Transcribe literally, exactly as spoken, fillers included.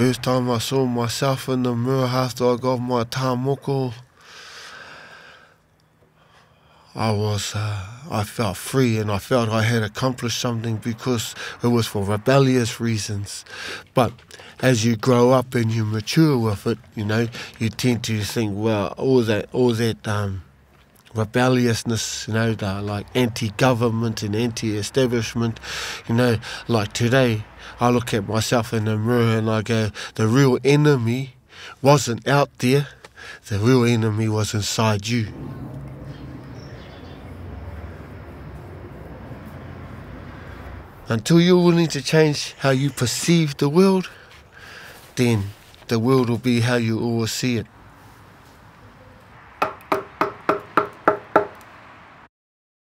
First time I saw myself in the mirror after I got my tā moko, I was, uh, I felt free and I felt I had accomplished something because it was for rebellious reasons. But as you grow up and you mature with it, you know, you tend to think, well, all that, all that um, rebelliousness, you know, the, like anti-government and anti-establishment, you know, like today, I look at myself in the mirror and I go, the real enemy wasn't out there, the real enemy was inside you. Until you're willing to change how you perceive the world, then the world will be how you always see it.